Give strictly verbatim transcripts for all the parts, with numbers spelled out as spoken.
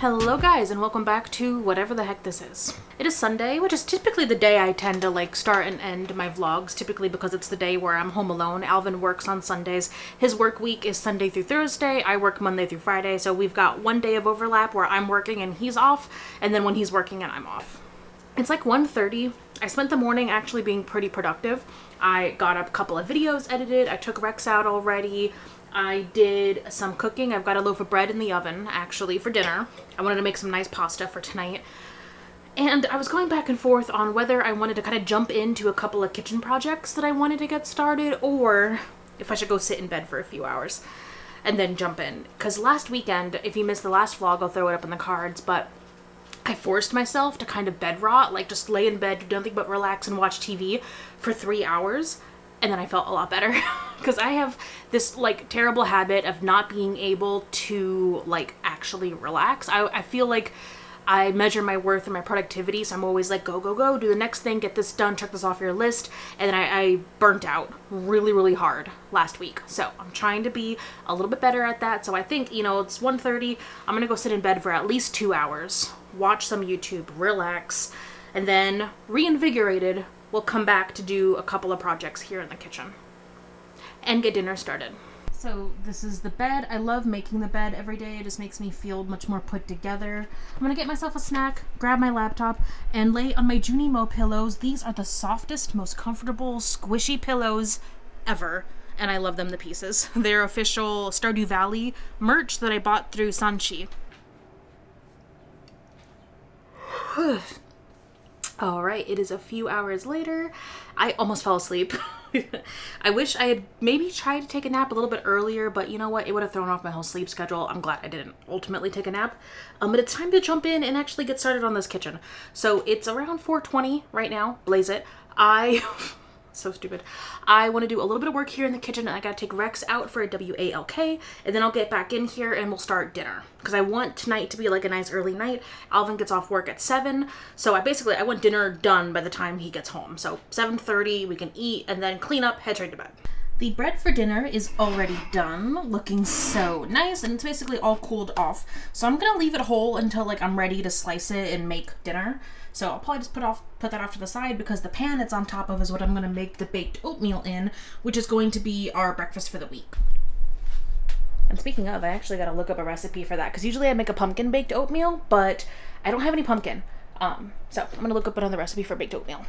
Hello guys, and welcome back to whatever the heck this is. It is Sunday, which is typically the day I tend to like start and end my vlogs, typically because it's the day where I'm home alone. Alvin works on Sundays. His work week is Sunday through Thursday. I work Monday through Friday, so we've got one day of overlap where I'm working and he's off, and then when he's working and I'm off. It's like one thirty. I spent the morning actually being pretty productive. I got a couple of videos edited. I took Rex out already. I did some cooking. I've got a loaf of bread in the oven, actually, for dinner. I wanted to make some nice pasta for tonight. And I was going back and forth on whether I wanted to kind of jump into a couple of kitchen projects that I wanted to get started, or if I should go sit in bed for a few hours and then jump in. Because last weekend, if you missed the last vlog, I'll throw it up in the cards, but I forced myself to kind of bed rot, like just lay in bed, do nothing but relax and watch T V for three hours. And then I felt a lot better because I have this like terrible habit of not being able to like actually relax. I, I feel like I measure my worth and my productivity. So I'm always like, go, go, go, do the next thing, get this done, check this off your list. And then I, I burnt out really, really hard last week. So I'm trying to be a little bit better at that. So I think, you know, it's one thirty. I'm going to go sit in bed for at least two hours, watch some YouTube, relax, and then reinvigorated, we'll come back to do a couple of projects here in the kitchen and get dinner started. So this is the bed. I love making the bed every day. It just makes me feel much more put together. I'm gonna get myself a snack, grab my laptop, and lay on my Junimo pillows. These are the softest, most comfortable, squishy pillows ever. And I love them to pieces. They're official Stardew Valley merch that I bought through Sanchi. All right, it is a few hours later. I almost fell asleep. I wish I had maybe tried to take a nap a little bit earlier, but you know what? It would have thrown off my whole sleep schedule. I'm glad I didn't ultimately take a nap. Um, but it's time to jump in and actually get started on this kitchen. So it's around four twenty right now, blaze it. I, so stupid. I wanna do a little bit of work here in the kitchen, and I gotta take Rex out for a walk, and then I'll get back in here and we'll start dinner. Because I want tonight to be like a nice early night. Alvin gets off work at seven, so I basically I want dinner done by the time he gets home. So seven thirty, we can eat and then clean up, head straight to bed. The bread for dinner is already done, looking so nice, and it's basically all cooled off. So I'm gonna leave it whole until like I'm ready to slice it and make dinner. So I'll probably just put off put that off to the side, because the pan it's on top of is what I'm gonna make the baked oatmeal in, which is going to be our breakfast for the week. And speaking of, I actually gotta look up a recipe for that, because usually I make a pumpkin baked oatmeal, but I don't have any pumpkin. Um, so I'm gonna look up another recipe for baked oatmeal.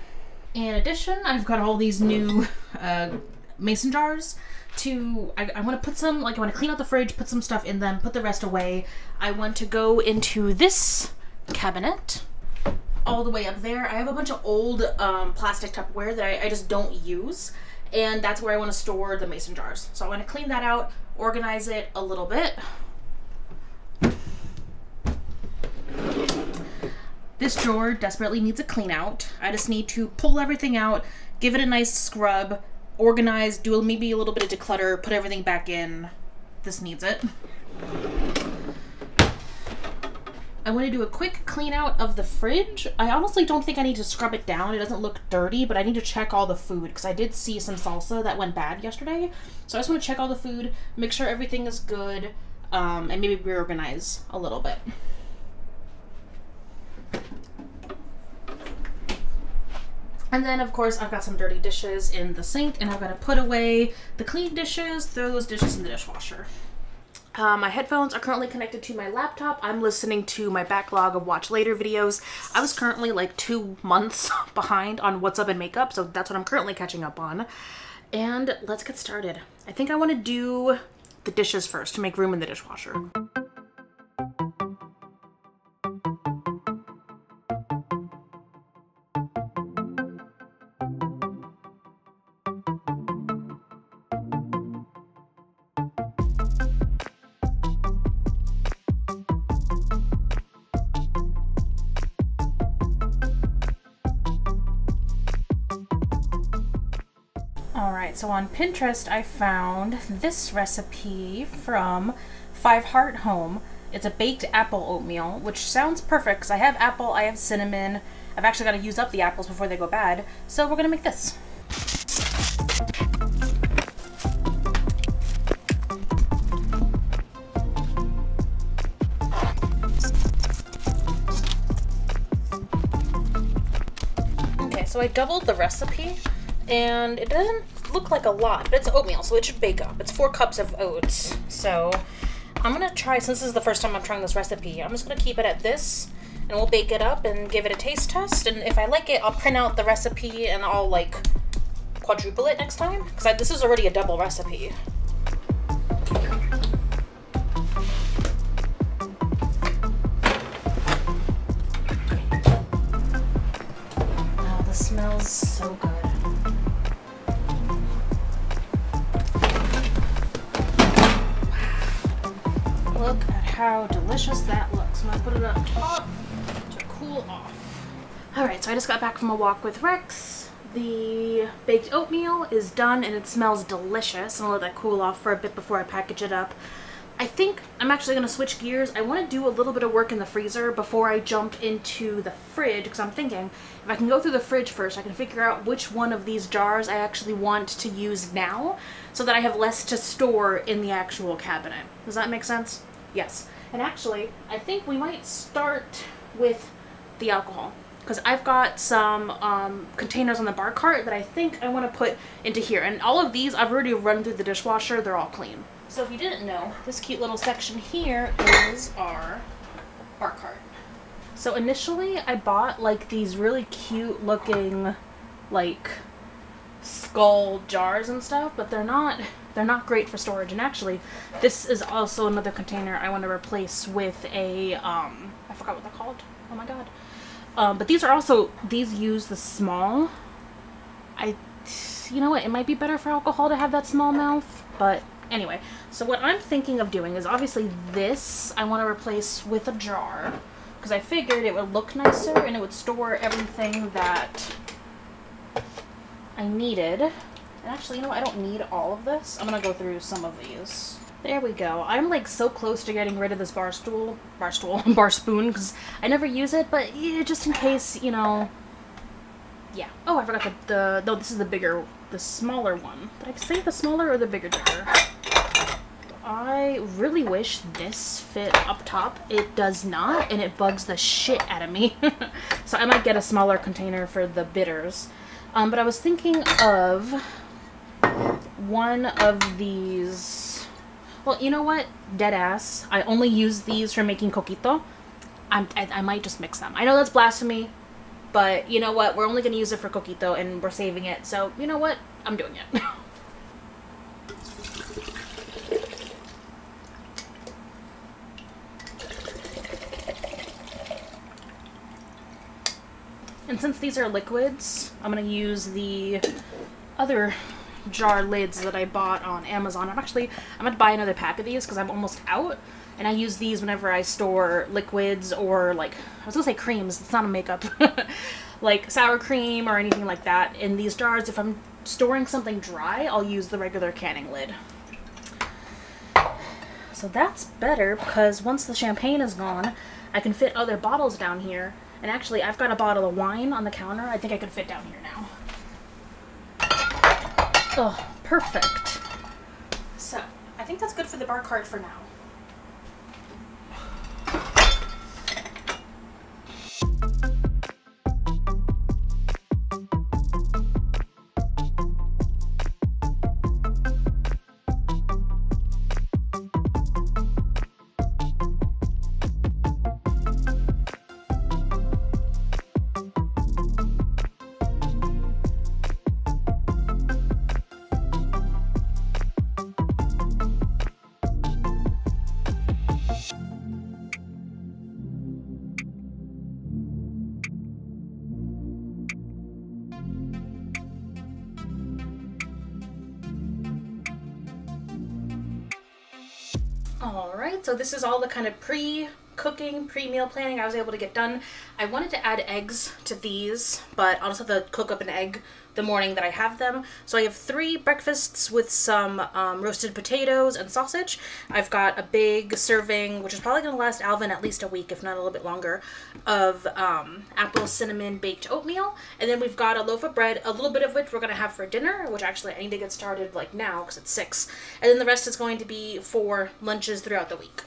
In addition, I've got all these new uh, mason jars to, I, I wanna put some, like I wanna clean out the fridge, put some stuff in them, put the rest away. I want to go into this cabinet all the way up there. I have a bunch of old um, plastic Tupperware that I, I just don't use. And that's where I wanna store the mason jars. So I wanna clean that out, organize it a little bit. This drawer desperately needs a clean out. I just need to pull everything out, give it a nice scrub, organize, do maybe a little bit of declutter, put everything back in. This needs it. I want to do a quick clean out of the fridge. I honestly don't think I need to scrub it down. It doesn't look dirty, but I need to check all the food, because I did see some salsa that went bad yesterday. So I just want to check all the food, make sure everything is good, um, and maybe reorganize a little bit. And then of course I've got some dirty dishes in the sink, and I've got to put away the clean dishes, throw those dishes in the dishwasher. Uh, my headphones are currently connected to my laptop. I'm listening to my backlog of watch later videos. I was currently like two months behind on What's Up in Makeup, so that's what I'm currently catching up on. And let's get started. I think I want to do the dishes first to make room in the dishwasher. So on Pinterest, I found this recipe from Five Heart Home. It's a baked apple oatmeal, which sounds perfect because I have apple, I have cinnamon. I've actually got to use up the apples before they go bad. So we're gonna make this. So I doubled the recipe, and it doesn't look like a lot, but it's oatmeal, so it should bake up. It's four cups of oats. So I'm gonna try, since this is the first time I'm trying this recipe, I'm just gonna keep it at this, and we'll bake it up and give it a taste test. And if I like it, I'll print out the recipe and I'll like quadruple it next time, because this is already a double recipe. Oh, this smells so good. Look at how delicious that looks. I'm gonna put it up top to cool off. All right, so I just got back from a walk with Rex. The baked oatmeal is done and it smells delicious. I'm gonna let that cool off for a bit before I package it up. I think I'm actually gonna switch gears. I wanna do a little bit of work in the freezer before I jump into the fridge, because I'm thinking if I can go through the fridge first, I can figure out which one of these jars I actually want to use now so that I have less to store in the actual cabinet. Does that make sense? Yes. And actually, I think we might start with the alcohol, because I've got some um, containers on the bar cart that I think I want to put into here. And all of these, I've already run through the dishwasher. They're all clean. So if you didn't know, this cute little section here is our bar cart. So initially, I bought like these really cute looking like skull jars and stuff, but they're not... They're not great for storage. And actually, this is also another container I want to replace with a, um, I forgot what they're called. Oh my god. Um, but these are also, these use the small. I, you know what, it might be better for alcohol to have that small mouth. But anyway, so what I'm thinking of doing is obviously this I want to replace with a jar, because I figured it would look nicer and it would store everything that I needed. And actually, you know what? I don't need all of this. I'm gonna go through some of these. There we go. I'm like so close to getting rid of this bar stool, bar stool, bar spoon, because I never use it, but yeah, just in case, you know, yeah. Oh, I forgot the, the, no, this is the bigger, the smaller one. Did I say the smaller or the bigger jar? I really wish this fit up top. It does not, and it bugs the shit out of me. So I might get a smaller container for the bitters. Um, but I was thinking of one of these. Well, you know what? Dead ass. I only use these for making coquito. I'm, I, I might just mix them. I know that's blasphemy, but you know what? We're only going to use it for coquito and we're saving it. So you know what? I'm doing it. And since these are liquids, I'm going to use the other jar lids that I bought on Amazon. I'm actually, I'm going to buy another pack of these because I'm almost out. And I use these whenever I store liquids or like, I was going to say creams, it's not a makeup, like sour cream or anything like that. In these jars, if I'm storing something dry, I'll use the regular canning lid. So that's better because once the champagne is gone, I can fit other bottles down here. And actually, I've got a bottle of wine on the counter. I think I could fit down here now. Oh, perfect. So, I think that's good for the bar cart for now. Alright, so this is all the kind of pre-cooking, pre-meal planning I was able to get done. I wanted to add eggs to these, but I'll just have to cook up an egg the morning that I have them. So I have three breakfasts with some um, roasted potatoes and sausage. I've got a big serving, which is probably going to last Alvin at least a week, if not a little bit longer, of um, apple cinnamon baked oatmeal. And then we've got a loaf of bread, a little bit of which we're going to have for dinner, which actually I need to get started like now because it's six. And then the rest is going to be for lunches throughout the week.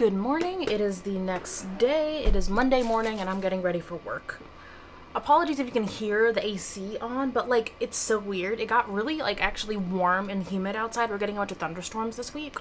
Good morning. It is the next day. It is Monday morning and I'm getting ready for work. Apologies if you can hear the A C on, but like it's so weird. It got really like actually warm and humid outside. We're getting a bunch of thunderstorms this week.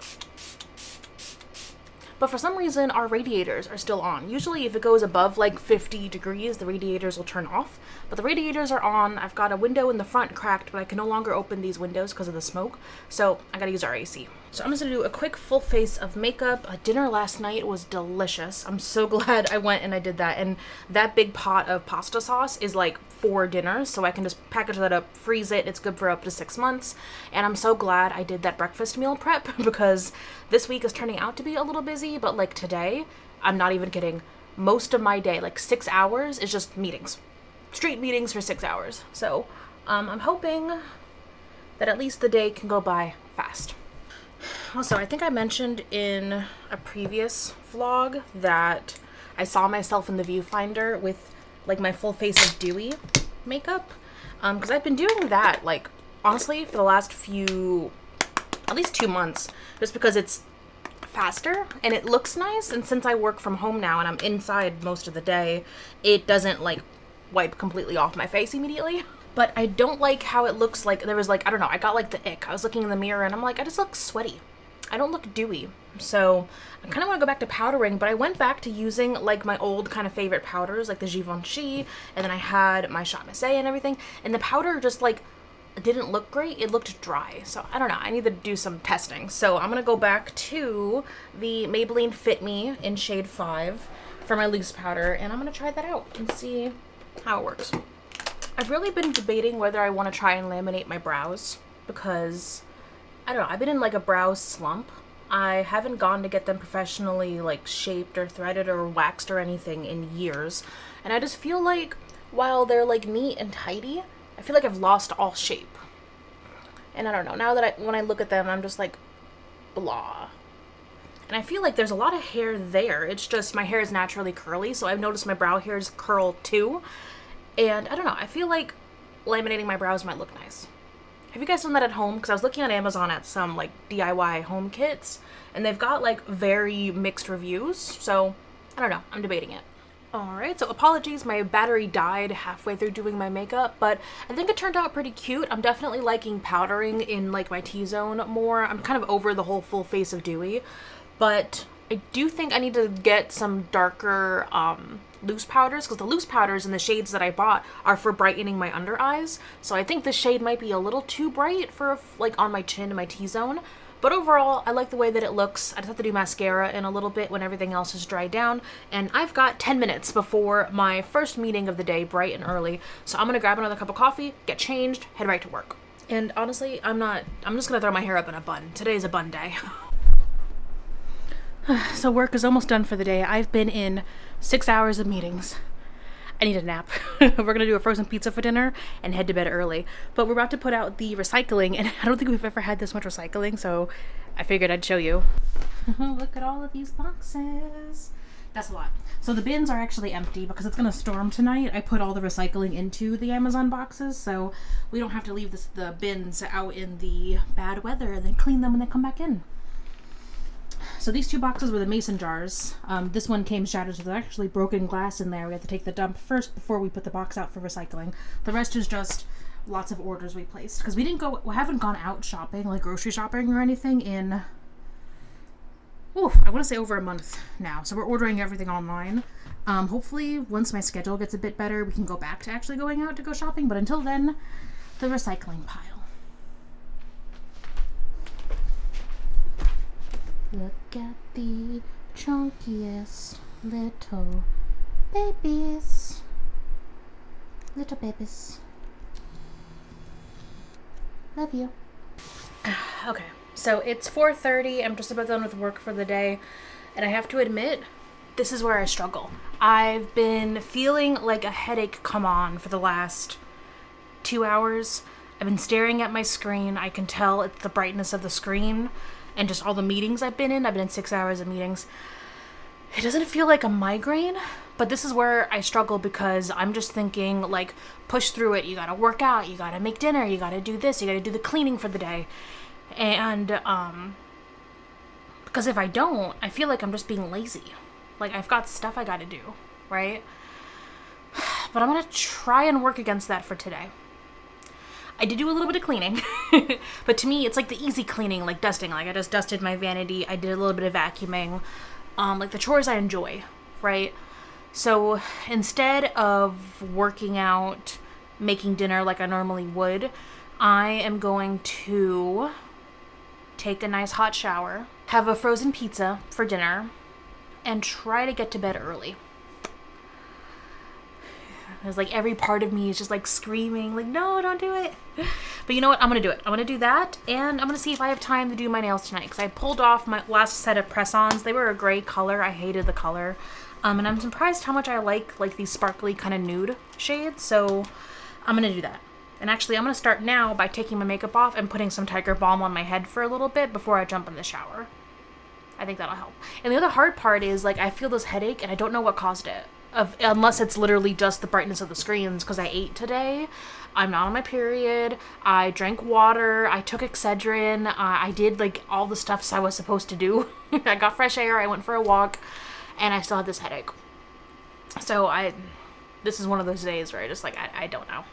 But for some reason our radiators are still on. Usually if it goes above like fifty degrees, the radiators will turn off, but the radiators are on. I've got a window in the front cracked, but I can no longer open these windows because of the smoke. So I gotta use our A C. So I'm just gonna do a quick full face of makeup. Uh, dinner last night was delicious. I'm so glad I went and I did that. And that big pot of pasta sauce is like four dinners. So I can just package that up, freeze it. It's good for up to six months. And I'm so glad I did that breakfast meal prep because this week is turning out to be a little busy, but like today, I'm not even kidding. Most of my day, like six hours is just meetings, straight meetings for six hours. So um, I'm hoping that at least the day can go by fast. Also, I think I mentioned in a previous vlog that I saw myself in the viewfinder with like my full face of dewy makeup um because I've been doing that like honestly for the last few at least two months, just because it's faster and it looks nice, and since I work from home now and I'm inside most of the day, it doesn't like wipe completely off my face immediately. But I don't like how it looks. Like there was like, I don't know, I got like the ick. I was looking in the mirror and I'm like, I just look sweaty. I don't look dewy. So I kind of want to go back to powdering, but I went back to using like my old kind of favorite powders, like the Givenchy, and then I had my Shop Misset and everything, and the powder just like didn't look great. It looked dry. So I don't know, I need to do some testing. So I'm going to go back to the Maybelline Fit Me in shade five for my loose powder, and I'm going to try that out and see how it works. I've really been debating whether I want to try and laminate my brows because, I don't know, I've been in like a brow slump. I haven't gone to get them professionally like shaped or threaded or waxed or anything in years. And I just feel like while they're like neat and tidy, I feel like I've lost all shape. And I don't know, now that I, when I look at them, I'm just like, blah. And I feel like there's a lot of hair there. It's just my hair is naturally curly, so I've noticed my brow hairs curl too. And I don't know, I feel like laminating my brows might look nice. Have you guys done that at home? Because I was looking on Amazon at some like D I Y home kits and they've got like very mixed reviews. So I don't know, I'm debating it. All right, so apologies, my battery died halfway through doing my makeup, but I think it turned out pretty cute. I'm definitely liking powdering in like my T-zone more. I'm kind of over the whole full face of dewy, but I do think I need to get some darker, um, loose powders, because the loose powders and the shades that I bought are for brightening my under eyes. So I think this shade might be a little too bright for like on my chin and my T-zone, but overall I like the way that it looks. I just have to do mascara in a little bit when everything else is dried down, and I've got ten minutes before my first meeting of the day, bright and early, so I'm gonna grab another cup of coffee, get changed, head right to work. And honestly, I'm not I'm just gonna throw my hair up in a bun. Today's a bun day. So work is almost done for the day. I've been in six hours of meetings. I need a nap. We're going to do a frozen pizza for dinner and head to bed early. But we're about to put out the recycling, and I don't think we've ever had this much recycling, so I figured I'd show you. Look at all of these boxes. That's a lot. So the bins are actually empty because it's going to storm tonight. I put all the recycling into the Amazon boxes, so we don't have to leave this, the bins out in the bad weather and then clean them when they come back in. So these two boxes were the mason jars. Um, this one came shattered, so there's actually broken glass in there. We have to take the dump first before we put the box out for recycling. The rest is just lots of orders we placed because we didn't go, we haven't gone out shopping, like grocery shopping or anything in, oof, I want to say over a month now. So we're ordering everything online. Um, hopefully once my schedule gets a bit better, we can go back to actually going out to go shopping. But until then, the recycling pile. Look at the chunkiest little babies. Little babies. Love you. Okay, so it's four thirty. I'm just about done with work for the day. And I have to admit, this is where I struggle. I've been feeling like a headache come on for the last two hours. I've been staring at my screen. I can tell it's the brightness of the screen. And just all the meetings I've been in. I've been in six hours of meetings. It doesn't feel like a migraine, but this is where I struggle because I'm just thinking like, push through it. You gotta work out, you gotta make dinner, you gotta do this, you gotta do the cleaning for the day. And um, Because if I don't, I feel like I'm just being lazy. Like, I've got stuff I gotta do, right? But I'm gonna try and work against that for today. I did do a little bit of cleaning, but to me, it's like the easy cleaning, like dusting. Like, I just dusted my vanity. I did a little bit of vacuuming, um, like the chores I enjoy, right? So instead of working out, making dinner like I normally would, I am going to take a nice hot shower, have a frozen pizza for dinner, and try to get to bed early. It's like every part of me is just like screaming, like, no, don't do it. But you know what? I'm going to do it. I'm going to do that. And I'm going to see if I have time to do my nails tonight. Because I pulled off my last set of press-ons. They were a gray color. I hated the color. Um, and I'm surprised how much I like, like these sparkly kind of nude shades. So I'm going to do that. And actually, I'm going to start now by taking my makeup off and putting some Tiger Balm on my head for a little bit before I jump in the shower. I think that'll help. And the other hard part is, like, I feel this headache and I don't know what caused it. Of, unless it's literally just the brightness of the screens, because I ate today, I'm not on my period, I drank water, I took Excedrin, uh, I did like all the stuffs I was supposed to do. I got fresh air, I went for a walk, and I still had this headache. So I, this is one of those days where I just like, I, I don't know.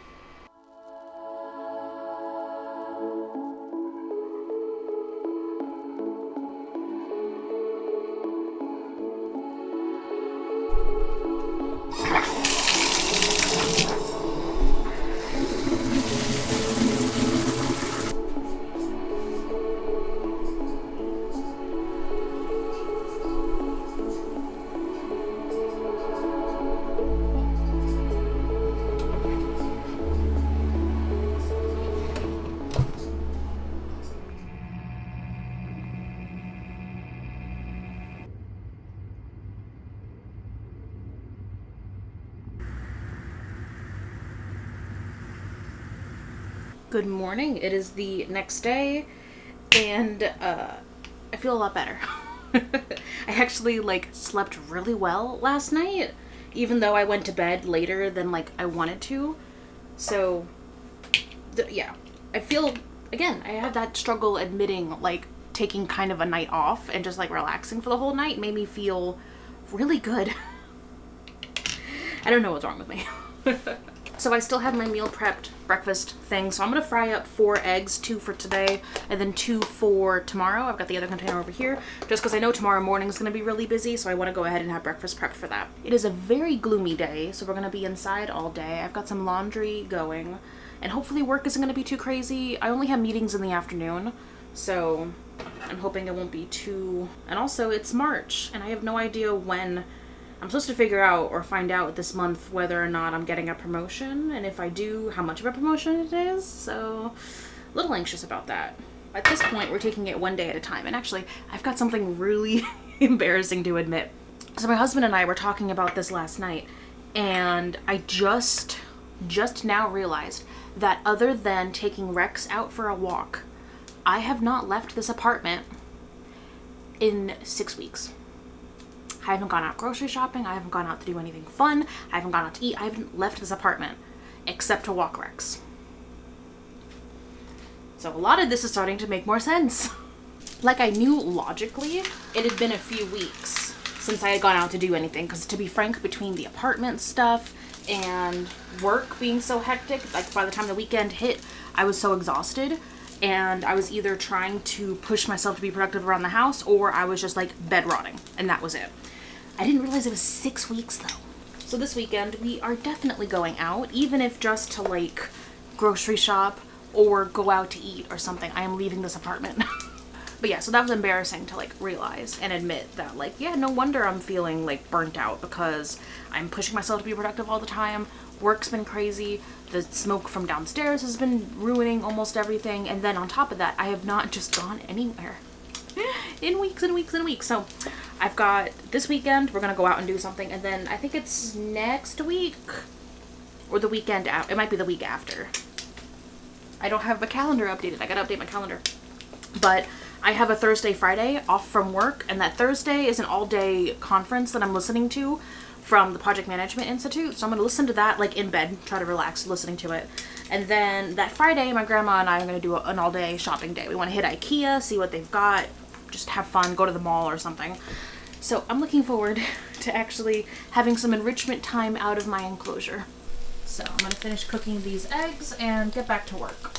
Good morning. It is the next day and uh, I feel a lot better. I actually like slept really well last night, even though I went to bed later than like I wanted to. So th yeah, I feel, again, I have that struggle admitting like taking kind of a night off and just like relaxing for the whole night made me feel really good. I don't know what's wrong with me. So I still have my meal prepped breakfast thing. So I'm going to fry up four eggs, two for today and then two for tomorrow. I've got the other container over here just because I know tomorrow morning is going to be really busy. So I want to go ahead and have breakfast prepped for that. It is a very gloomy day. So we're going to be inside all day. I've got some laundry going and hopefully work isn't going to be too crazy. I only have meetings in the afternoon. So I'm hoping it won't be too... And also it's March and I have no idea when... I'm supposed to figure out or find out this month whether or not I'm getting a promotion, and if I do, how much of a promotion it is, so a little anxious about that. At this point, we're taking it one day at a time, and actually, I've got something really embarrassing to admit. So my husband and I were talking about this last night, and I just, just now realized that other than taking Rex out for a walk, I have not left this apartment in six weeks. I haven't gone out grocery shopping, I haven't gone out to do anything fun, I haven't gone out to eat, I haven't left this apartment except to walk Rex. So a lot of this is starting to make more sense. Like I knew logically it had been a few weeks since I had gone out to do anything, because to be frank, between the apartment stuff and work being so hectic, like by the time the weekend hit, I was so exhausted. And I was either trying to push myself to be productive around the house or I was just like bed rotting, and that was it. I didn't realize it was six weeks though. So this weekend we are definitely going out, even if just to like grocery shop or go out to eat or something. I am leaving this apartment. But yeah, so that was embarrassing to like realize and admit that like, yeah, no wonder I'm feeling like burnt out because I'm pushing myself to be productive all the time. Work's been crazy. The smoke from downstairs has been ruining almost everything. And then on top of that, I have not just gone anywhere in weeks and weeks and weeks. So I've got this weekend, we're going to go out and do something. And then I think it's next week or the weekend after. It might be the week after. I don't have my calendar updated. I got to update my calendar. But I have a Thursday, Friday off from work. And that Thursday is an all day conference that I'm listening to from the Project Management Institute. So I'm gonna listen to that like in bed, try to relax listening to it. And then that Friday, my grandma and I are gonna do an all day shopping day. We wanna hit IKEA, see what they've got, just have fun, go to the mall or something. So I'm looking forward to actually having some enrichment time out of my enclosure. So I'm gonna finish cooking these eggs and get back to work.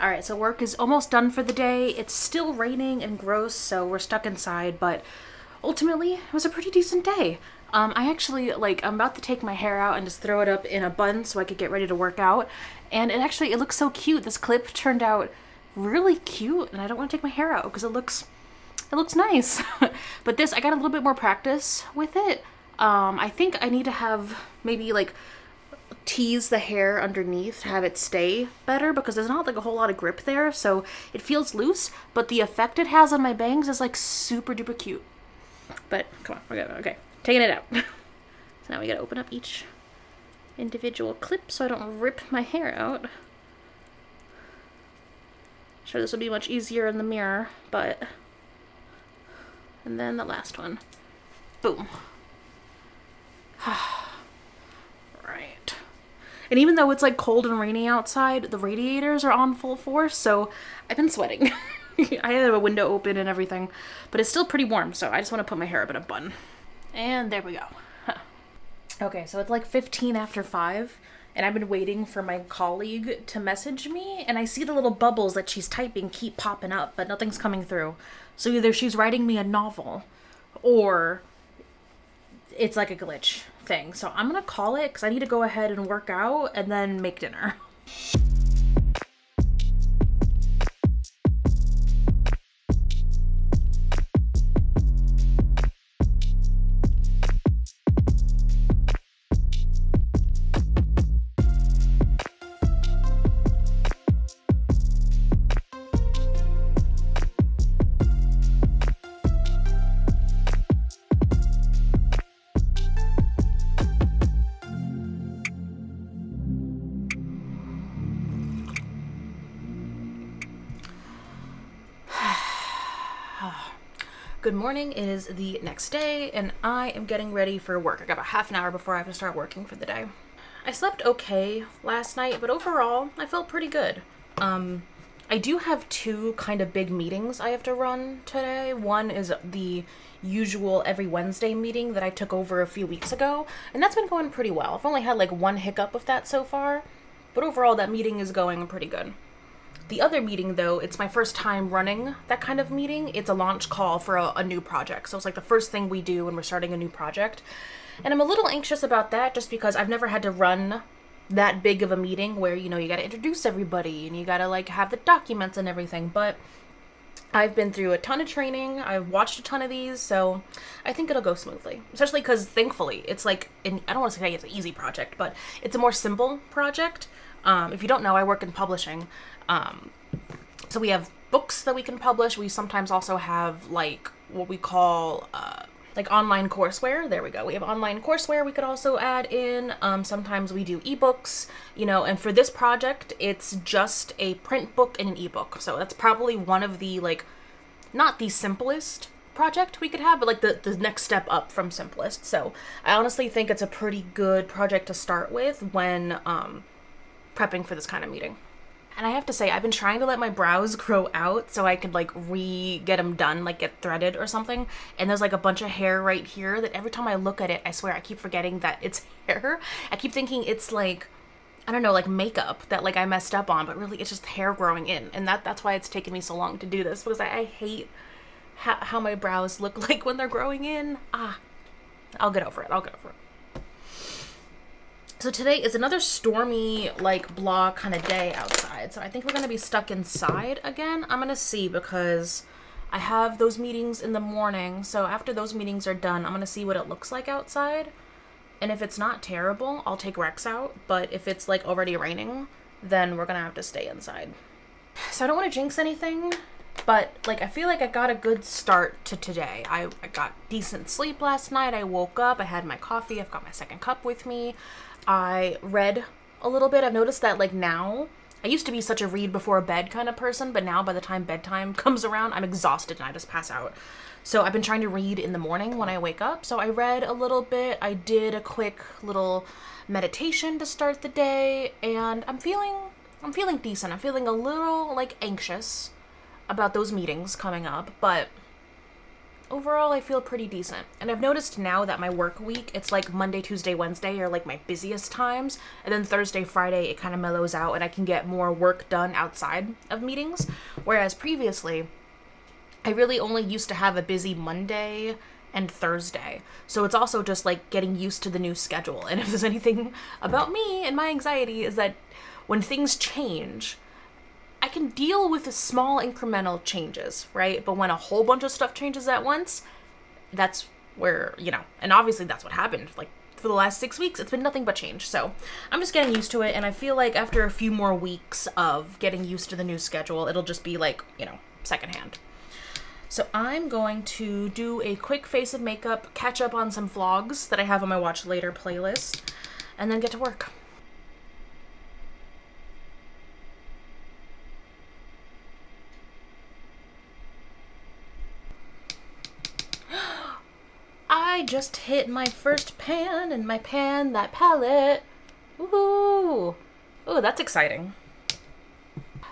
All right, so work is almost done for the day. It's still raining and gross, so we're stuck inside, but ultimately it was a pretty decent day. Um, I actually, like, I'm about to take my hair out and just throw it up in a bun so I could get ready to work out. And it actually, it looks so cute. This clip turned out really cute, and I don't want to take my hair out because it looks, it looks nice. But this, I got a little bit more practice with it. Um, I think I need to have maybe, like, tease the hair underneath to have it stay better because there's not, like, a whole lot of grip there. So it feels loose, but the effect it has on my bangs is, like, super duper cute. But, come on, we're good, okay. Taking it out. So now we gotta open up each individual clip so I don't rip my hair out. Sure, this will be much easier in the mirror, but... And then the last one. Boom. Right. And even though it's like cold and rainy outside, the radiators are on full force, so I've been sweating. I have a window open and everything, but it's still pretty warm, so I just wanna put my hair up in a bun. And there we go. Huh. Okay, so it's like fifteen after five, and I've been waiting for my colleague to message me, and I see the little bubbles that she's typing keep popping up, but nothing's coming through. So either she's writing me a novel, or it's like a glitch thing. So I'm gonna call it, because I need to go ahead and work out, and then make dinner. Good morning, it is the next day and I am getting ready for work. I got about half an hour before I have to start working for the day. I slept okay last night, but overall I felt pretty good. Um, I do have two kind of big meetings I have to run today. One is the usual every Wednesday meeting that I took over a few weeks ago, and that's been going pretty well. I've only had like one hiccup of that so far, but overall that meeting is going pretty good. The other meeting, though, it's my first time running that kind of meeting. It's a launch call for a, a new project. So it's like the first thing we do when we're starting a new project. And I'm a little anxious about that just because I've never had to run that big of a meeting where, you know, you got to introduce everybody and you got to like have the documents and everything. But I've been through a ton of training. I've watched a ton of these. So I think it'll go smoothly, especially because thankfully it's like, an, I don't want to say it's an easy project, but it's a more simple project. Um, if you don't know, I work in publishing, um, so we have books that we can publish. We sometimes also have, like, what we call, uh, like, online courseware. There we go. We have online courseware we could also add in. Um, sometimes we do ebooks, you know, and for this project, it's just a print book and an ebook. So that's probably one of the, like, not the simplest project we could have, but like the, the next step up from simplest. So I honestly think it's a pretty good project to start with when, um... prepping for this kind of meeting. And I have to say, I've been trying to let my brows grow out so I could like re-get them done, like get threaded or something. And there's like a bunch of hair right here that every time I look at it, I swear I keep forgetting that it's hair. I keep thinking it's like, I don't know, like makeup that like I messed up on, but really it's just hair growing in. And that that's why it's taken me so long to do this, because I, I hate how, how my brows look like when they're growing in. Ah, I'll get over it, I'll get over it. So today is another stormy, like, blah kind of day outside. So I think we're going to be stuck inside again. I'm going to see because I have those meetings in the morning. So after those meetings are done, I'm going to see what it looks like outside. And if it's not terrible, I'll take Rex out. But if it's, like, already raining, then we're going to have to stay inside. So I don't want to jinx anything, but, like, I feel like I got a good start to today. I, I got decent sleep last night. I woke up. I had my coffee. I've got my second cup with me. I read a little bit. I've noticed that like now, I used to be such a read before bed kind of person, but now by the time bedtime comes around, I'm exhausted and I just pass out. So I've been trying to read in the morning when I wake up. So I read a little bit. I did a quick little meditation to start the day, and I'm feeling, I'm feeling decent. I'm feeling a little like anxious about those meetings coming up, but overall I feel pretty decent. And I've noticed now that my work week, it's like Monday, Tuesday, Wednesday are like my busiest times, and then Thursday, Friday it kind of mellows out and I can get more work done outside of meetings, whereas previously I really only used to have a busy Monday and Thursday. So it's also just like getting used to the new schedule. And if there's anything about me and my anxiety, is that when things change, I can deal with the small incremental changes, right? But when a whole bunch of stuff changes at once, that's where, you know, and obviously that's what happened. Like for the last six weeks, it's been nothing but change. So I'm just getting used to it. And I feel like after a few more weeks of getting used to the new schedule, it'll just be like, you know, secondhand. So I'm going to do a quick face of makeup, catch up on some vlogs that I have on my Watch Later playlist, and then get to work. I just hit my first pan, and my pan, that palette. Ooh, ooh, that's exciting.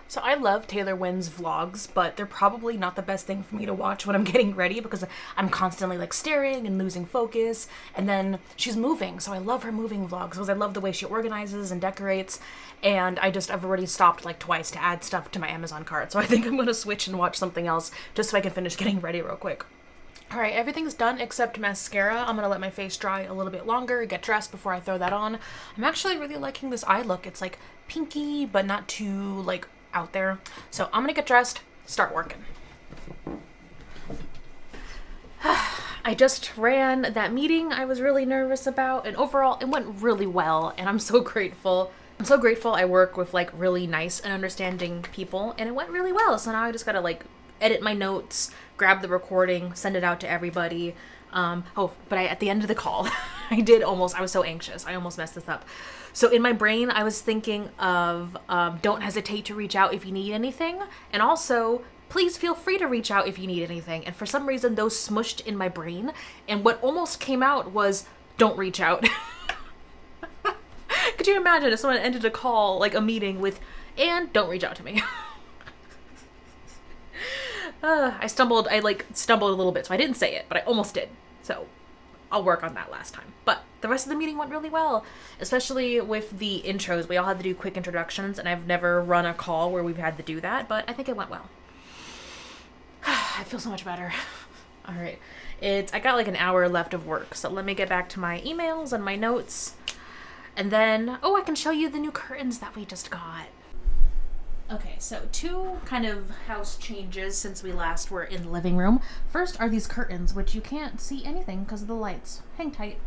So I love Taylor Wynn's vlogs, but they're probably not the best thing for me to watch when I'm getting ready because I'm constantly like staring and losing focus. And then she's moving, so I love her moving vlogs because I love the way she organizes and decorates. And I just, I've already stopped like twice to add stuff to my Amazon cart. So I think I'm gonna switch and watch something else just so I can finish getting ready real quick. All right, everything's done except mascara. I'm gonna let my face dry a little bit longer, get dressed before I throw that on. I'm actually really liking this eye look. It's like pinky, but not too like out there. So I'm gonna get dressed, start working. I just ran that meeting I was really nervous about, and overall it went really well, and I'm so grateful. I'm so grateful I work with like really nice and understanding people, and it went really well. So now I just gotta like edit my notes, grab the recording, send it out to everybody. Um, oh, but I, at the end of the call, I did almost, I was so anxious. I almost messed this up. So in my brain, I was thinking of, um, don't hesitate to reach out if you need anything. And also, please feel free to reach out if you need anything. And for some reason, those smushed in my brain. And what almost came out was, don't reach out. Could you imagine if someone ended a call, like a meeting with, and don't reach out to me. Uh, I stumbled, I like stumbled a little bit, so I didn't say it, but I almost did. So I'll work on that last time. But the rest of the meeting went really well, especially with the intros. We all had to do quick introductions, and I've never run a call where we've had to do that, but I think it went well. I feel so much better. All right. It's, I got like an hour left of work, so let me get back to my emails and my notes. And then, oh, I can show you the new curtains that we just got. Okay, so two kind of house changes since we last were in the living room. First are these curtains, which you can't see anything because of the lights. Hang tight.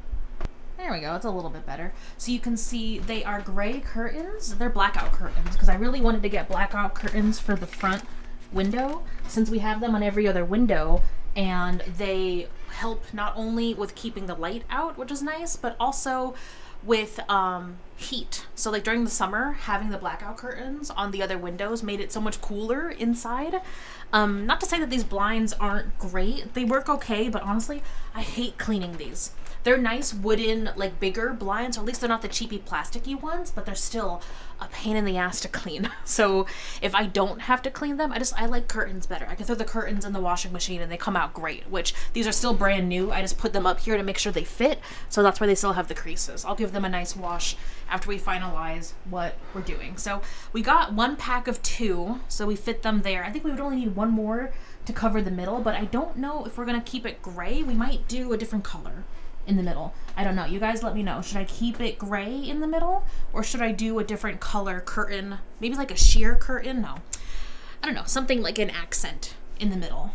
There we go, it's a little bit better. So you can see they are gray curtains. They're blackout curtains because I really wanted to get blackout curtains for the front window since we have them on every other window, and they help not only with keeping the light out, which is nice, but also with um, heat. So like during the summer, having the blackout curtains on the other windows made it so much cooler inside. Um, not to say that these blinds aren't great, they work okay, but honestly, I hate cleaning these. They're nice wooden, like bigger blinds, or at least they're not the cheapy plasticky ones, but they're still a pain in the ass to clean. So if I don't have to clean them, I just, I like curtains better. I can throw the curtains in the washing machine and they come out great, which these are still brand new. I just put them up here to make sure they fit. So that's why they still have the creases. I'll give them a nice wash after we finalize what we're doing. So we got one pack of two, so we fit them there. I think we would only need one more to cover the middle, but I don't know if we're gonna keep it gray. We might do a different color in the middle. I don't know, you guys let me know. Should I keep it gray in the middle, or should I do a different color curtain? Maybe like a sheer curtain? No, I don't know, something like an accent in the middle.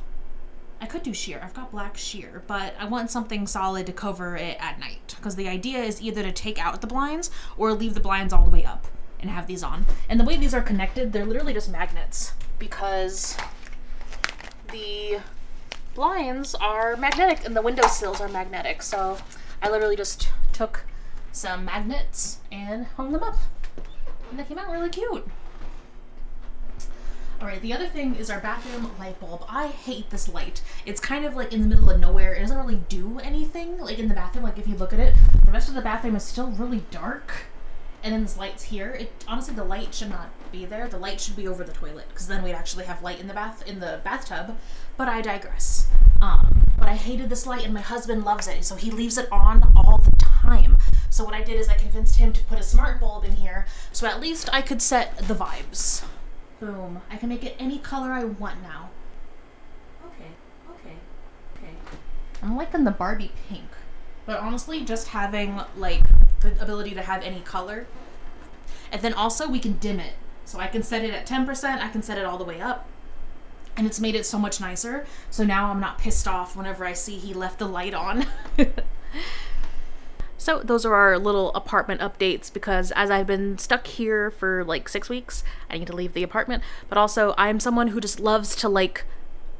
I could do sheer, I've got black sheer, but I want something solid to cover it at night, because the idea is either to take out the blinds or leave the blinds all the way up and have these on. And the way these are connected, they're literally just magnets, because the blinds are magnetic and the window sills are magnetic. So I literally just took some magnets and hung them up, and they came out really cute. All right, the other thing is our bathroom light bulb. I hate this light. It's kind of like in the middle of nowhere. It doesn't really do anything like in the bathroom. Like if you look at it, the rest of the bathroom is still really dark. And then this light's here. It honestly, the light should not be there. The light should be over the toilet, because then we'd actually have light in the bath in the bathtub. But I digress. Um, but I hated this light, and my husband loves it, so he leaves it on all the time. So what I did is I convinced him to put a smart bulb in here, so at least I could set the vibes. Boom. I can make it any color I want now. Okay. Okay. Okay. I'm liking the Barbie pink. But honestly, just having like the ability to have any color. And then also we can dim it. So I can set it at ten percent, I can set it all the way up. And it's made it so much nicer. So now I'm not pissed off whenever I see he left the light on. So those are our little apartment updates, because as I've been stuck here for like six weeks, I need to leave the apartment. But also I'm someone who just loves to like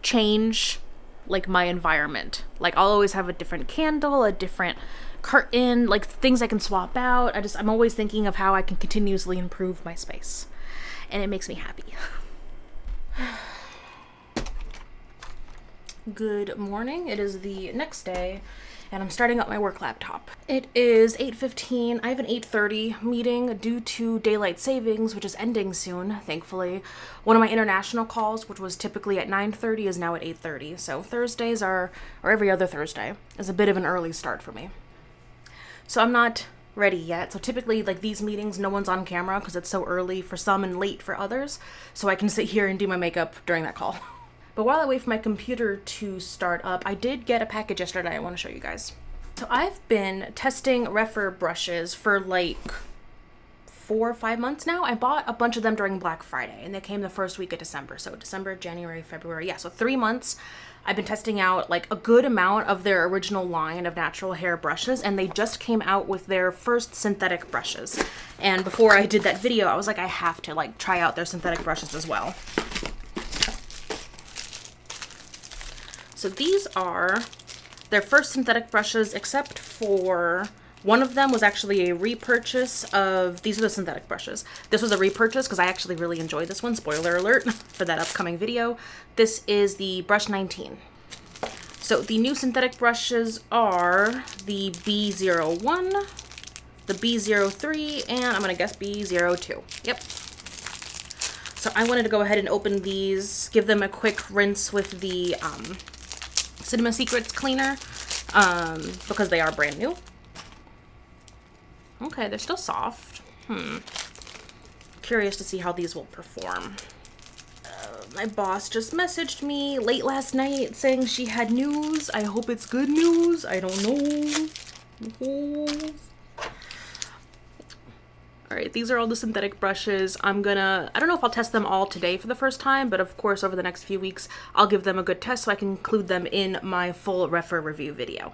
change like my environment. Like I'll always have a different candle, a different curtain, like things I can swap out. I just, I'm always thinking of how I can continuously improve my space, and it makes me happy. Good morning. It is the next day and I'm starting up my work laptop. It is eight fifteen. I have an eight thirty meeting due to daylight savings, which is ending soon, thankfully. One of my international calls, which was typically at nine thirty, is now at eight thirty. So Thursdays are, or every other Thursday, is a bit of an early start for me. So I'm not ready yet. So typically like these meetings, no one's on camera because it's so early for some and late for others. So I can sit here and do my makeup during that call. But while I wait for my computer to start up, I did get a package yesterday I want to show you guys. So I've been testing Reffer brushes for like four or five months now. I bought a bunch of them during Black Friday, and they came the first week of December. So December, January, February, yeah, so three months I've been testing out like a good amount of their original line of natural hair brushes, and they just came out with their first synthetic brushes. And before I did that video, I was like, I have to like try out their synthetic brushes as well. So these are their first synthetic brushes, except for one of them was actually a repurchase of, these are the synthetic brushes. This was a repurchase because I actually really enjoyed this one, spoiler alert for that upcoming video. This is the brush nineteen. So the new synthetic brushes are the B zero one, the B zero three, and I'm gonna guess B zero two, yep. So I wanted to go ahead and open these, give them a quick rinse with the um, Cinema Secrets cleaner, um, because they are brand new. Okay, they're still soft. Hmm. Curious to see how these will perform. Uh, my boss just messaged me late last night saying she had news. I hope it's good news. I don't know. Oh. All right, these are all the synthetic brushes. I'm gonna, I don't know if I'll test them all today for the first time, but of course over the next few weeks, I'll give them a good test so I can include them in my full Reffer review video.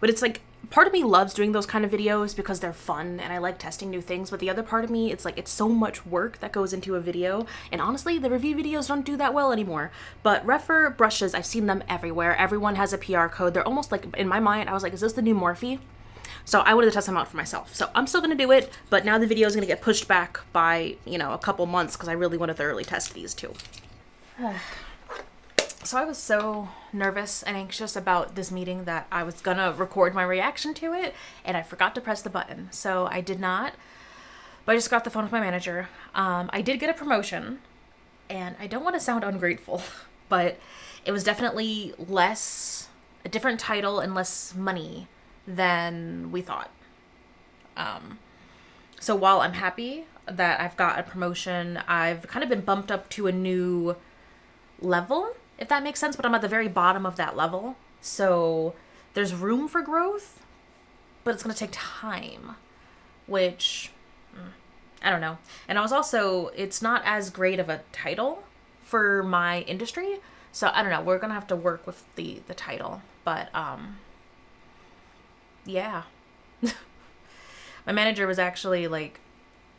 But it's like, part of me loves doing those kind of videos because they're fun and I like testing new things, but the other part of me, it's like, it's so much work that goes into a video. And honestly, the review videos don't do that well anymore. But Reffer brushes, I've seen them everywhere. Everyone has a P R code. They're almost like, in my mind, I was like, is this the new Morphe? So I wanted to test them out for myself. So I'm still gonna do it, but now the video is gonna get pushed back by, you know, a couple months because I really want to thoroughly test these two. So I was so nervous and anxious about this meeting that I was gonna record my reaction to it, and I forgot to press the button. So I did not, but I just got the phone with my manager. Um, I did get a promotion, and I don't want to sound ungrateful, but it was definitely less, a different title and less money than we thought. Um, so while I'm happy that I've got a promotion, I've kind of been bumped up to a new level, if that makes sense, but I'm at the very bottom of that level. So there's room for growth, but it's gonna take time, which, I don't know. And I was also, it's not as great of a title for my industry. So I don't know, we're gonna have to work with the, the title, but, um, yeah. My manager was actually like,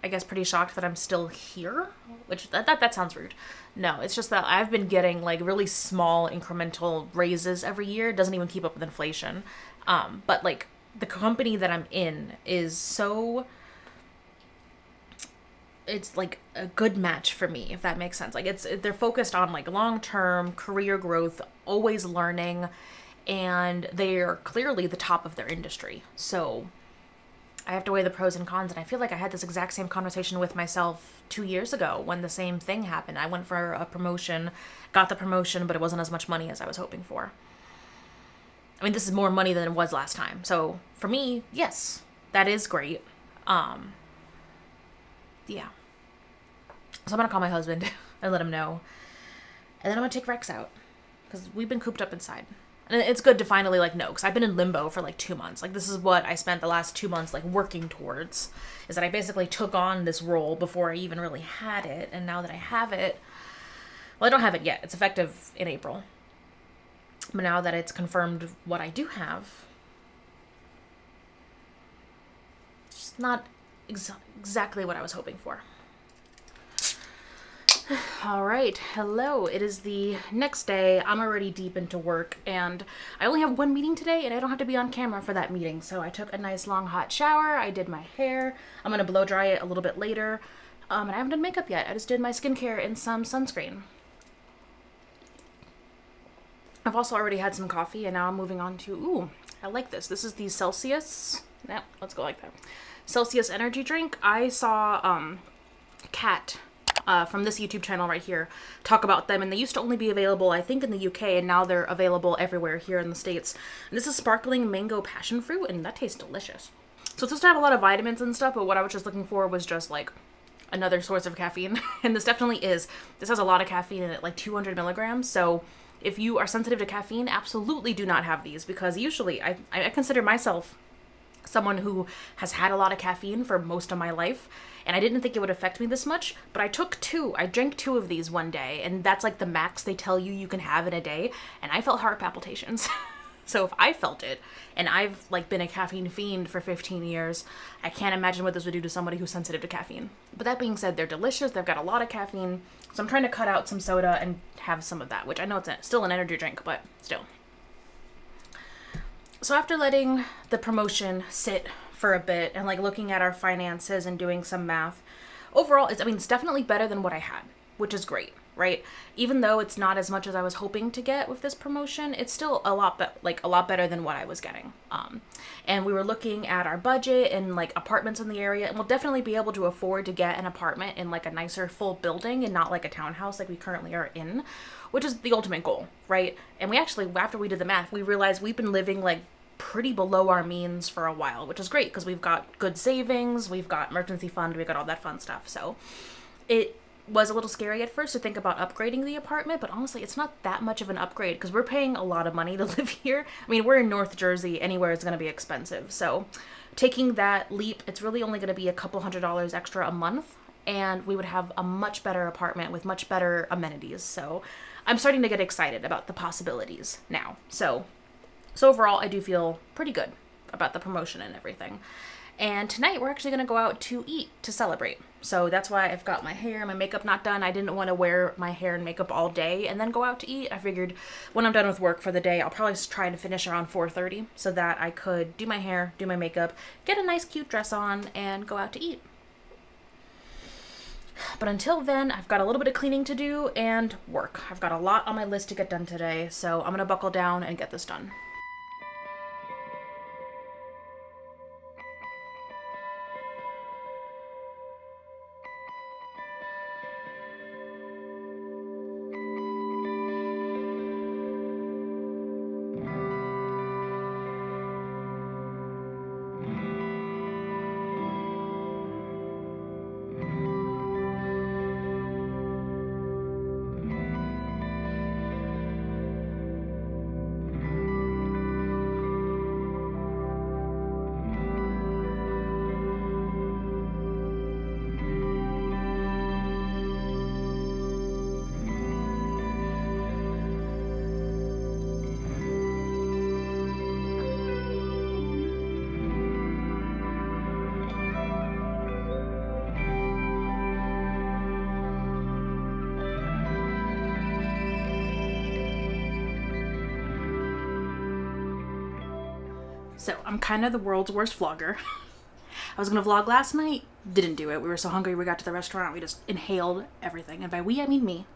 I guess pretty shocked that I'm still here, which that, that that sounds rude. No, it's just that I've been getting like really small incremental raises every year. It doesn't even keep up with inflation. Um, but like the company that I'm in is so, it's like a good match for me, if that makes sense. Like it's, they're focused on like long-term career growth, always learning, and they are clearly the top of their industry. So I have to weigh the pros and cons, and I feel like I had this exact same conversation with myself two years ago when the same thing happened. I went for a promotion, got the promotion, but it wasn't as much money as I was hoping for. I mean, this is more money than it was last time. So for me, yes, that is great. Um, yeah. So I'm gonna call my husband and let him know. And then I'm gonna take Rex out because we've been cooped up inside. And it's good to finally, like, know, because I've been in limbo for, like, two months. Like, this is what I spent the last two months, like, working towards, is that I basically took on this role before I even really had it. And now that I have it, well, I don't have it yet. It's effective in April. But now that it's confirmed what I do have, it's just not ex exactly what I was hoping for. All right, hello. It is the next day. I'm already deep into work, and I only have one meeting today, and I don't have to be on camera for that meeting. So I took a nice long hot shower. I did my hair. I'm gonna blow dry it a little bit later. Um, and I haven't done makeup yet. I just did my skincare and some sunscreen. I've also already had some coffee, and now I'm moving on to, ooh, I like this. This is the Celsius. No, let's go like that. Celsius energy drink. I saw um, Kat Uh, from this YouTube channel right here talk about them, and they used to only be available, I think, in the U K, and now they're available everywhere here in the States. And this is sparkling mango passion fruit, and that tastes delicious. So it's supposed to have a lot of vitamins and stuff, but what I was just looking for was just like another source of caffeine. And this definitely is. This has a lot of caffeine in it, like two hundred milligrams. So if you are sensitive to caffeine, absolutely do not have these, because usually I, I consider myself someone who has had a lot of caffeine for most of my life, and I didn't think it would affect me this much, but I took two. I drank two of these one day, and that's like the max they tell you you can have in a day, and I felt heart palpitations. So if I felt it, and I've like been a caffeine fiend for fifteen years, I can't imagine what this would do to somebody who's sensitive to caffeine. But that being said, they're delicious. They've got a lot of caffeine, so I'm trying to cut out some soda and have some of that, which I know it's still an energy drink, but still. So after letting the promotion sit for a bit and like looking at our finances and doing some math, overall, it's, I mean, it's definitely better than what I had, which is great, right? Even though it's not as much as I was hoping to get with this promotion, it's still a lot, be like a lot better than what I was getting. Um, and we were looking at our budget and like apartments in the area, and we'll definitely be able to afford to get an apartment in like a nicer full building and not like a townhouse like we currently are in, which is the ultimate goal, right? And we actually, after we did the math, we realized we've been living like pretty below our means for a while, which is great because we've got good savings, we've got emergency fund, we've got all that fun stuff. So it was a little scary at first to think about upgrading the apartment, but honestly, it's not that much of an upgrade because we're paying a lot of money to live here. I mean, we're in North Jersey, anywhere is going to be expensive. So taking that leap, it's really only going to be a couple hundred dollars extra a month, and we would have a much better apartment with much better amenities. So I'm starting to get excited about the possibilities now. So So overall, I do feel pretty good about the promotion and everything. And tonight, we're actually gonna go out to eat to celebrate. So that's why I've got my hair and my makeup not done. I didn't wanna wear my hair and makeup all day and then go out to eat. I figured when I'm done with work for the day, I'll probably try to finish around four thirty so that I could do my hair, do my makeup, get a nice cute dress on, and go out to eat. But until then, I've got a little bit of cleaning to do and work. I've got a lot on my list to get done today, so I'm gonna buckle down and get this done. So I'm kind of the world's worst vlogger. I was gonna vlog last night, didn't do it. We were so hungry, we got to the restaurant, we just inhaled everything. And by we, I mean me.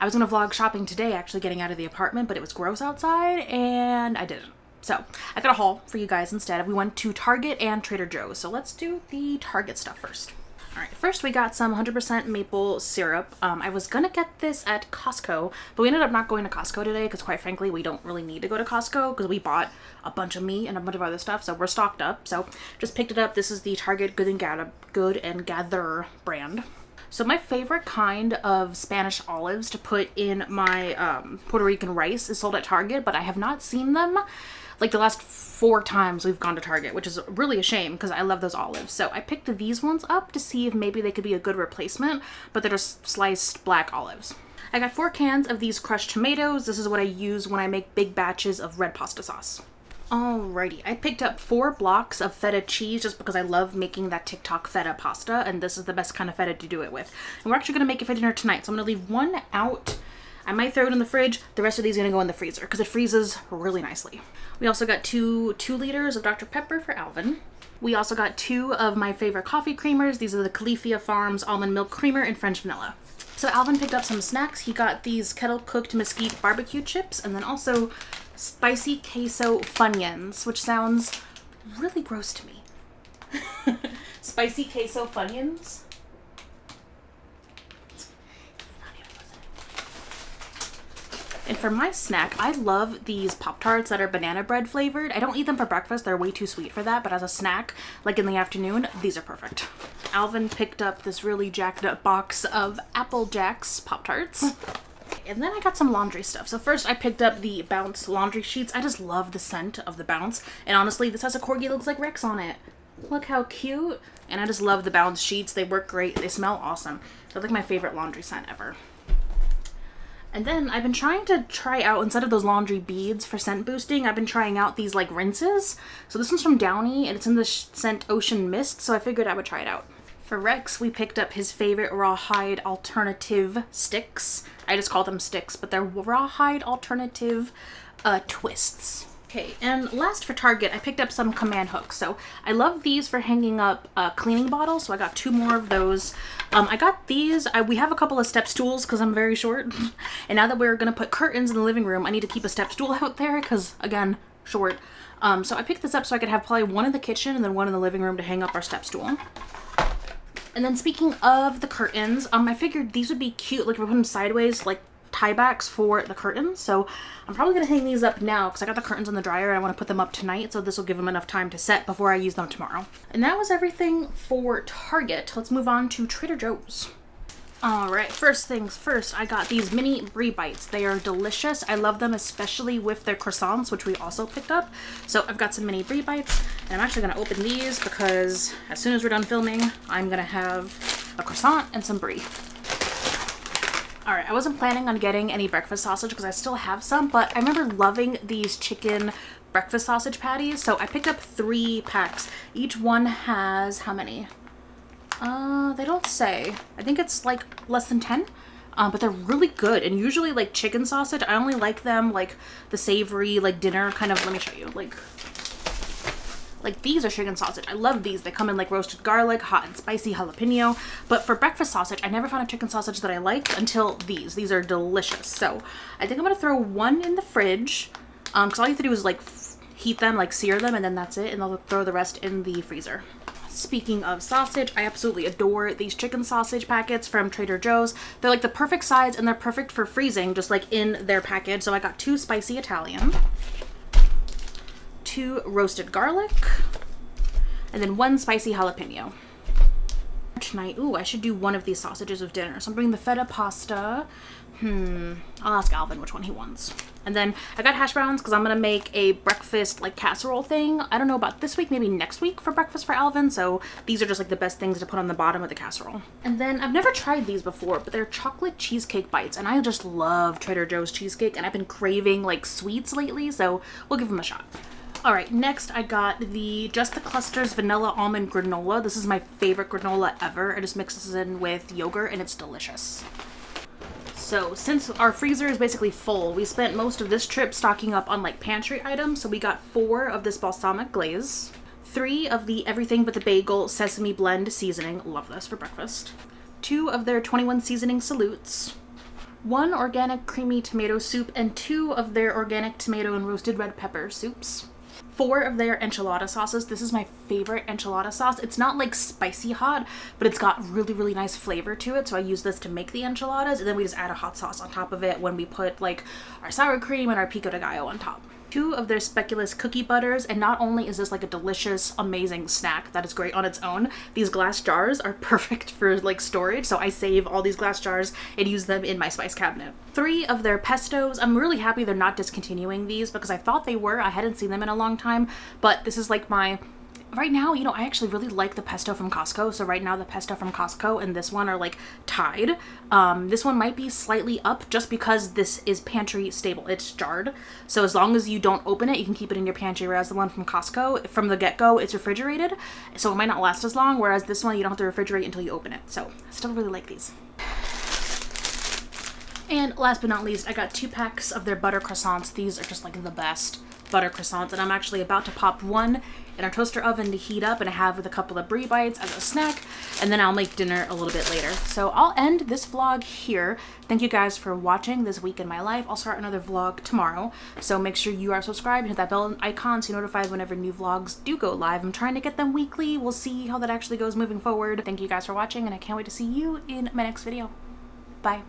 I was gonna vlog shopping today, actually getting out of the apartment, but it was gross outside and I didn't. So I got a haul for you guys instead. We went to Target and Trader Joe's. So let's do the Target stuff first. All right, first we got some one hundred percent maple syrup. Um, I was gonna get this at Costco, but we ended up not going to Costco today because quite frankly, we don't really need to go to Costco because we bought a bunch of meat and a bunch of other stuff. So we're stocked up. So just picked it up. This is the Target Good and Gather, Good and Gather brand. So my favorite kind of Spanish olives to put in my um, Puerto Rican rice is sold at Target, but I have not seen them like the last four times we've gone to Target, which is really a shame because I love those olives. So I picked these ones up to see if maybe they could be a good replacement, but they're just sliced black olives. I got four cans of these crushed tomatoes. This is what I use when I make big batches of red pasta sauce. Alrighty, I picked up four blocks of feta cheese just because I love making that TikTok feta pasta, and this is the best kind of feta to do it with. And we're actually gonna make it for dinner tonight, so I'm gonna leave one out. I might throw it in the fridge. The rest of these are gonna go in the freezer because it freezes really nicely. We also got two two liters of Doctor Pepper for Alvin. We also got two of my favorite coffee creamers. These are the Califia Farms almond milk creamer and French vanilla. So Alvin picked up some snacks. He got these kettle cooked mesquite barbecue chips, and then also spicy queso Funyuns, which sounds really gross to me. Spicy queso Funyuns. And for my snack, I love these Pop-Tarts that are banana bread flavored. I don't eat them for breakfast. They're way too sweet for that. But as a snack, like in the afternoon, these are perfect. Alvin picked up this really jacked up box of Apple Jacks Pop-Tarts. And then I got some laundry stuff. So first I picked up the Bounce laundry sheets. I just love the scent of the Bounce. And honestly, this has a Corgi that looks like Rex on it. Look how cute. And I just love the Bounce sheets. They work great. They smell awesome. They're like my favorite laundry scent ever. And then I've been trying to try out, instead of those laundry beads for scent boosting, I've been trying out these like rinses. So this one's from Downy and it's in the scent Ocean Mist, so I figured I would try it out. For Rex, we picked up his favorite rawhide alternative sticks. I just call them sticks, but they're rawhide alternative uh, twists. Okay, and last for Target, I picked up some command hooks. So I love these for hanging up uh, cleaning bottles, so I got two more of those. Um, I got these. I, we have a couple of step stools because I'm very short. And now that we're going to put curtains in the living room, I need to keep a step stool out there because, again, short. Um, so I picked this up so I could have probably one in the kitchen and then one in the living room to hang up our step stool. And then speaking of the curtains, um, I figured these would be cute, like if I put them sideways, like tie backs for the curtains. So I'm probably gonna hang these up now because I got the curtains on the dryer and I want to put them up tonight, so this will give them enough time to set before I use them tomorrow. And that was everything for Target. Let's move on to Trader Joe's. All right, first things first, I got these mini brie bites. They are delicious. I love them, especially with their croissants, which we also picked up. So I've got some mini brie bites and I'm actually gonna open these because as soon as we're done filming, I'm gonna have a croissant and some brie. All right, I wasn't planning on getting any breakfast sausage because I still have some, but I remember loving these chicken breakfast sausage patties. So I picked up three packs. Each one has how many? Uh, they don't say. I think it's like less than ten, um, but they're really good. And usually like chicken sausage, I only like them like the savory, like dinner kind of, let me show you. Like, Like these are chicken sausage. I love these. They come in like roasted garlic, hot and spicy jalapeno. But for breakfast sausage, I never found a chicken sausage that I liked until these. These are delicious. So I think I'm gonna throw one in the fridge um, because all you have to do is like heat them, like sear them, and then that's it. And I'll throw the rest in the freezer. Speaking of sausage, I absolutely adore these chicken sausage packets from Trader Joe's. They're like the perfect size and they're perfect for freezing, just like in their package. So I got two spicy Italian, two roasted garlic, and then one spicy jalapeno. Tonight, ooh, I should do one of these sausages with dinner. So I'm bringing the feta pasta. Hmm, I'll ask Alvin which one he wants. And then I got hash browns because I'm gonna make a breakfast like casserole thing. I don't know about this week, maybe next week for breakfast for Alvin. So these are just like the best things to put on the bottom of the casserole. And then I've never tried these before, but they're chocolate cheesecake bites. And I just love Trader Joe's cheesecake and I've been craving like sweets lately. So we'll give them a shot. All right, next I got the Just the Clusters Vanilla Almond Granola. This is my favorite granola ever. I just mix this in with yogurt and it's delicious. So since our freezer is basically full, we spent most of this trip stocking up on like pantry items. So we got four of this balsamic glaze, three of the Everything But the Bagel Sesame Blend Seasoning. Love this for breakfast. Two of their twenty-one Seasoning Salutes. one organic creamy tomato soup, and two of their organic tomato and roasted red pepper soups. Four of their enchilada sauces. This is my favorite enchilada sauce. It's not like spicy hot, but it's got really, really nice flavor to it. So I use this to make the enchiladas, and then we just add a hot sauce on top of it when we put like our sour cream and our pico de gallo on top. Two of their speculoos cookie butters, and not only is this like a delicious, amazing snack that is great on its own, these glass jars are perfect for like storage, so I save all these glass jars and use them in my spice cabinet. Three of their pestos. I'm really happy they're not discontinuing these because I thought they were. I hadn't seen them in a long time, but this is like my... Right now, you know, I actually really like the pesto from Costco. So right now the pesto from Costco and this one are like tied. Um, this one might be slightly up just because this is pantry stable. It's jarred. So as long as you don't open it, you can keep it in your pantry. Whereas the one from Costco, from the get-go, it's refrigerated. So it might not last as long. Whereas this one, you don't have to refrigerate until you open it. So I still really like these. And last but not least, I got two packs of their butter croissants. These are just like the best butter croissants, and I'm actually about to pop one in our toaster oven to heat up and have with a couple of brie bites as a snack, and then I'll make dinner a little bit later. So I'll end this vlog here. Thank you guys for watching this week in my life. I'll start another vlog tomorrow, so make sure you are subscribed and hit that bell icon so you're notified whenever new vlogs do go live. I'm trying to get them weekly. We'll see how that actually goes moving forward. Thank you guys for watching, and I can't wait to see you in my next video. Bye.